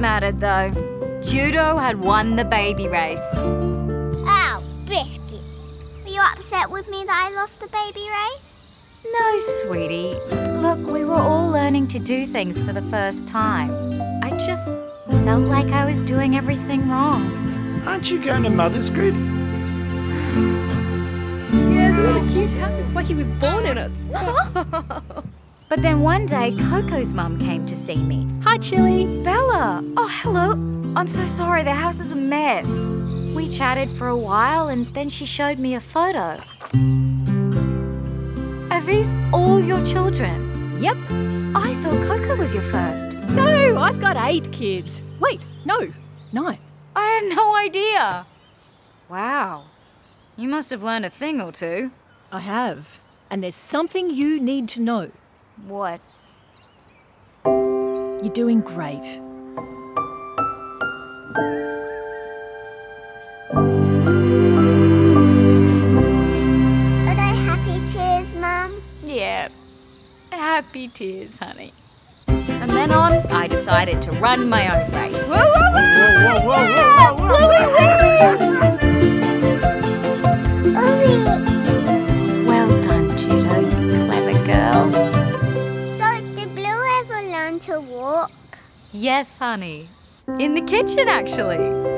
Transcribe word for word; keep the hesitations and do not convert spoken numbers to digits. mattered though. Judo had won the baby race. Oh, biscuits. Were you upset with me that I lost the baby race? No, sweetie. Look, we were all learning to do things for the first time. I just felt like I was doing everything wrong. Aren't you going to Mother's Group? Yeah, isn't that a cute hat? It's like he was born in it. But then one day, Coco's mum came to see me. Hi, Chili. Bella. Oh, hello. I'm so sorry. The house is a mess. We chatted for a while and then she showed me a photo. Are these all your children? Yep. I thought Coco was your first. No, I've got eight kids. Wait, no, nine. I had no idea. Wow. You must have learned a thing or two. I have. And there's something you need to know. What? You're doing great. Are they happy tears, Mum? Yeah. Happy tears, honey. And then on, I decided to run my own race. Whoa, whoa, whoa! Whoa, whoa, whoa, whoa, whoa, whoa, whoa, whoa. Yes, honey. In the kitchen, actually.